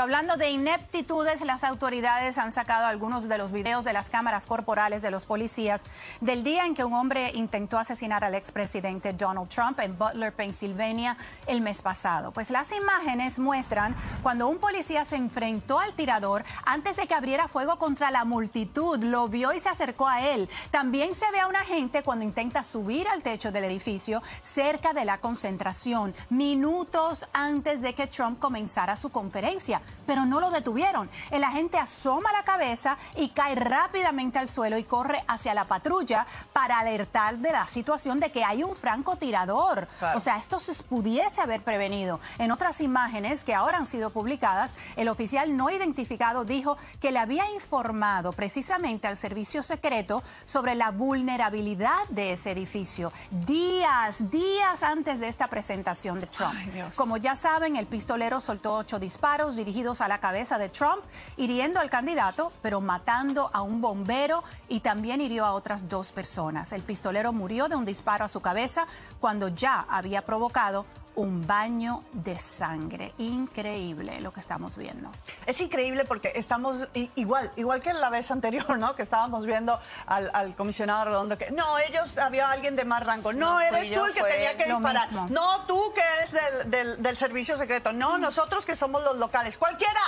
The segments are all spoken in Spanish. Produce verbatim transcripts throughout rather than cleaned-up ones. Hablando de ineptitudes, las autoridades han sacado algunos de los videos de las cámaras corporales de los policías del día en que un hombre intentó asesinar al expresidente Donald Trump en Butler, Pensilvania, el mes pasado. Pues las imágenes muestran cuando un policía se enfrentó al tirador antes de que abriera fuego contra la multitud, lo vio y se acercó a él. También se ve a un agente cuando intenta subir al techo del edificio cerca de la concentración, minutos antes de que Trump comenzara su conferencia, pero no lo detuvieron. El agente asoma la cabeza y cae rápidamente al suelo y corre hacia la patrulla para alertar de la situación de que hay un francotirador. Claro. O sea, esto se pudiese haber prevenido. En otras imágenes que ahora han sido publicadas, el oficial no identificado dijo que le había informado precisamente al Servicio Secreto sobre la vulnerabilidad de ese edificio días, días antes de esta presentación de Trump. Ay, como ya saben, el pistolero soltó ocho disparos dirigidos a la cabeza de Trump, hiriendo al candidato, pero matando a un bombero y también hirió a otras dos personas. El pistolero murió de un disparo a su cabeza cuando ya había provocado un baño de sangre. Increíble lo que estamos viendo. Es increíble porque estamos igual, igual que la vez anterior, ¿no? Que estábamos viendo al, al comisionado Redondo que no, ellos había alguien de más rango. No, no eres tú el que tenía que disparar. Mismo. No, tú que eres del, del, del servicio secreto. No, mm. nosotros que somos los locales. Cualquiera.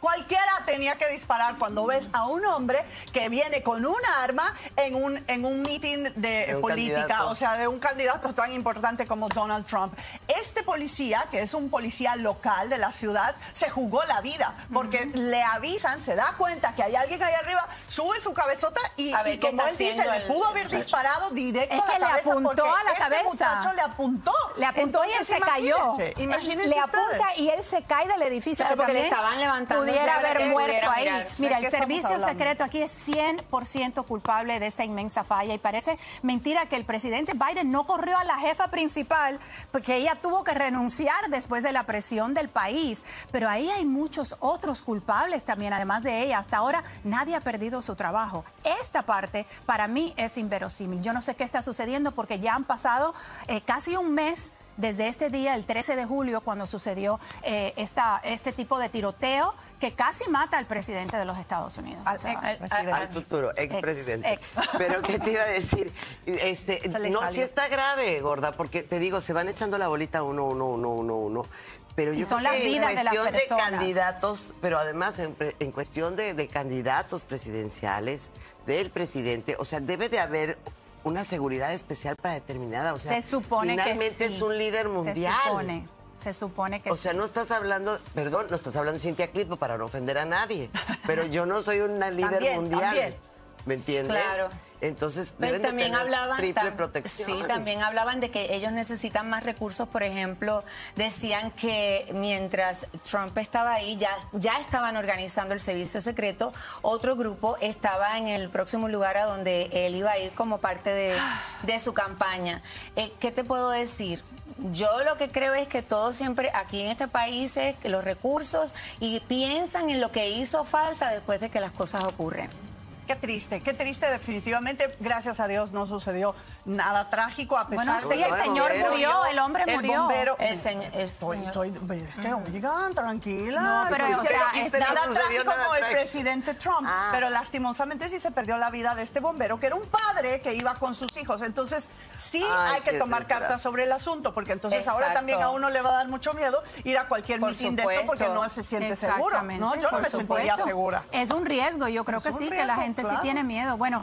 Cualquiera tenía que disparar cuando ves a un hombre que viene con un arma en un, en un meeting de, de un política, candidato. O sea, de un candidato tan importante como Donald Trump. Este policía, que es un policía local de la ciudad, se jugó la vida porque uh-huh. le avisan, se da cuenta que hay alguien ahí arriba, sube su cabezota y, y como él dice, el, le pudo haber muchacho. disparado directo es que a la cabeza. Le apuntó a la este cabeza. muchacho le apuntó. Le apuntó Entonces, y él se cayó. Imagínense le apunta ustedes. y él se cae del edificio. Claro, porque le estaban levantando. Pudiera haber muerto ahí. Mira, el Servicio Secreto aquí es cien por ciento culpable de esta inmensa falla y parece mentira que el presidente Biden no corrió a la jefa principal porque ella tuvo que renunciar después de la presión del país. Pero ahí hay muchos otros culpables también, además de ella. Hasta ahora nadie ha perdido su trabajo. Esta parte para mí es inverosímil. Yo no sé qué está sucediendo porque ya han pasado eh, casi un mes desde este día, el trece de julio, cuando sucedió eh, esta, este tipo de tiroteo que casi mata al presidente de los Estados Unidos. Al, o sea, ex, presidente. al futuro expresidente. Ex, ex. Pero ¿qué te iba a decir? Este, no, sí está grave, gorda, porque te digo, se van echando la bolita uno, uno, uno, uno, uno. Pero yo son las vidas de las personas. En cuestión de candidatos, pero además en, en cuestión de, de candidatos presidenciales, del presidente, o sea, debe de haber una seguridad especial para determinada, o sea, se supone finalmente que sí. es un líder mundial. Se supone, se supone que O sea, sí. no estás hablando, perdón, no estás hablando de Cintia Clitbo para no ofender a nadie, pero yo no soy una líder también, mundial. También. ¿Me entiendes? Claro. Entonces, deben también de tener hablaban, triple tam, protección. Sí, también hablaban de que ellos necesitan más recursos. Por ejemplo, decían que mientras Trump estaba ahí, ya, ya estaban organizando el servicio secreto. Otro grupo estaba en el próximo lugar a donde él iba a ir como parte de, de su campaña. Eh, ¿Qué te puedo decir? Yo lo que creo es que todos siempre aquí en este país es que los recursos y piensan en lo que hizo falta después de que las cosas ocurren. Qué triste, qué triste, definitivamente, gracias a Dios no sucedió nada trágico a pesar de que... Bueno, sí, el, el señor bombero, murió, el hombre el murió. Bombero, el señor... Estoy, estoy, es que, oigan, tranquila. No, pero, o sea, es nada trágico como el presidente Trump, ah. pero lastimosamente sí se perdió la vida de este bombero, que era un padre que iba con sus hijos. Entonces, sí Ay, hay que tomar desgracia. cartas sobre el asunto, porque entonces Exacto. ahora también a uno le va a dar mucho miedo ir a cualquier mitin de esto, porque no se siente seguro, ¿no? Yo no me sentiría segura. Es un riesgo, yo creo es que sí, riesgo. que la gente Claro. sí tiene miedo. Bueno.